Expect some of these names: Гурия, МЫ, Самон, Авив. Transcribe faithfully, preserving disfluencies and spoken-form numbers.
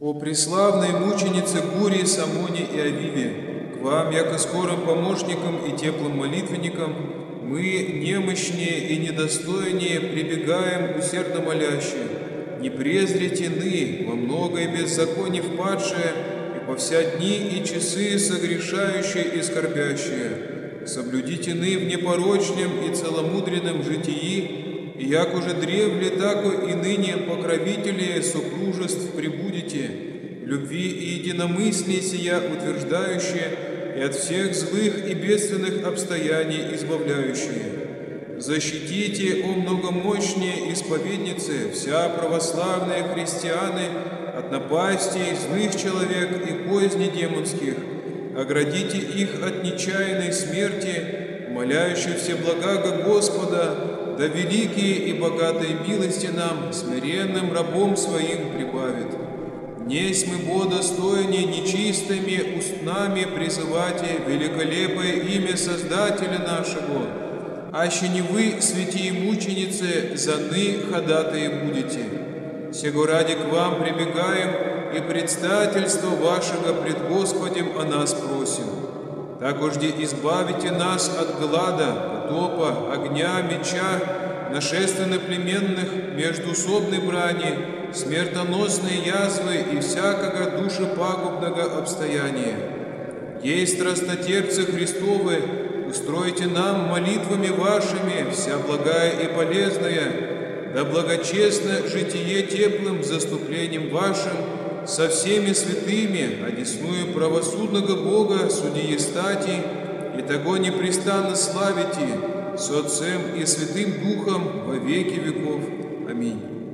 О преславной мученице Гурии, Самоне и Авиве, к вам, яко скорым помощникам и теплым молитвенникам, мы, немощнее и недостойнее, прибегаем, усердно молящие. Не презрите ны, во многое беззаконие впадшие, и по вся дни и часы согрешающие и скорбящие. Соблюдите ны в непорочном и целомудренном житии, и як уже древле, тако и ныне покровители супружеств прибудете, любви и единомыслие сия утверждающие, и от всех злых и бедственных обстояний избавляющие. Защитите, о многомощные исповедницы, вся православные христианы от напастей злых человек и козней демонских, оградите их от нечаянной смерти, моляющие все блага Господа, да великие и богатые милости нам, смиренным рабом своим прибавит. Несть мы бодостойни нечистыми устнами призывате великолепое имя Создателя нашего, аще не вы, святые мученицы, заны ходатые будете. Сего ради к вам прибегаем, и предстательство вашего пред Господем о нас просим. Такожде избавите нас от глада, топа, огня, меча, нашественно племенных, междуусобной брани, смертоносной язвы и всякого душепагубного обстояния. Ей, страстотерпцы Христовы, устройте нам молитвами вашими вся благая и полезная, да благочестно житие теплым заступлением вашим со всеми святыми, одесную правосудного Бога, судьи стати, и того непрестанно славите с Отцем и Святым Духом во веки веков. Аминь.